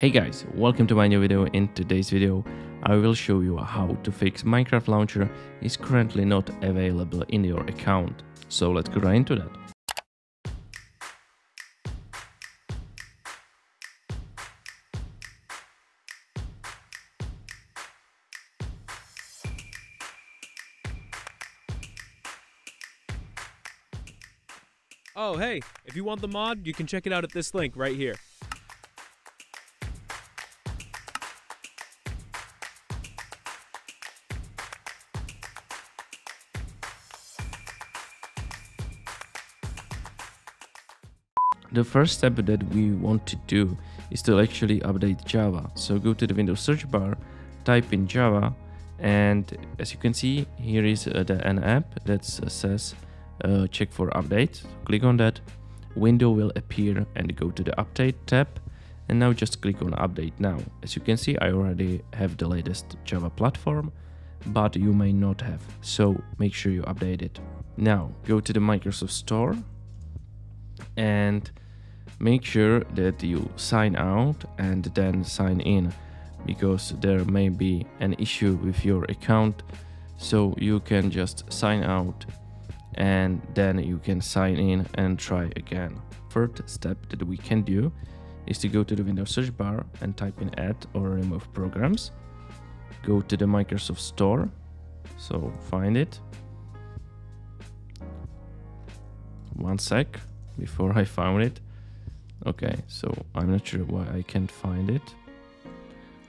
Hey guys, welcome to my new video. In today's video I will show you how to fix Minecraft launcher is currently not available in your account. So let's get right into that. Oh hey, if you want the mod you can check it out at this link right here. The first step that we want to do is to actually update Java. So go to the Windows search bar, type in Java, and as you can see, here is an app that says check for update. Click on that, window will appear, and go to the update tab, and now just click on update now. As you can see, I already have the latest Java platform, but you may not have, so make sure you update it. Now go to the Microsoft Store and make sure that you sign out and then sign in, because there may be an issue with your account. So you can just sign out and then you can sign in and try again. Third step that we can do is to go to the Windows search bar and type in add or remove programs. Go to the Microsoft Store, so find it. One sec. Before I found it. Okay, so I'm not sure why I can't find it.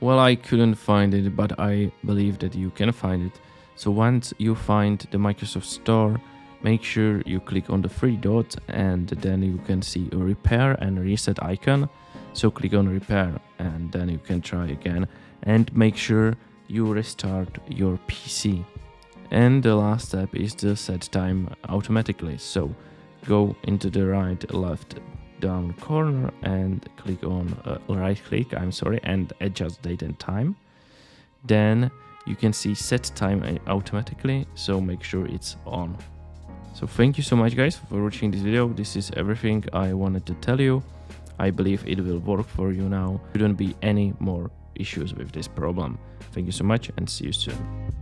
Well, I couldn't find it, but I believe that you can find it. So once you find the Microsoft Store, make sure you click on the three dots and then you can see a repair and reset icon. So click on repair and then you can try again and make sure you restart your PC. And the last step is to set time automatically. So go into the right left down corner and click on and adjust date and time. Then you can see set time automatically, so make sure it's on. So thank you so much guys for watching this video. This is everything I wanted to tell you. I believe it will work for you now. Shouldn't be any more issues with this problem. Thank you so much and see you soon.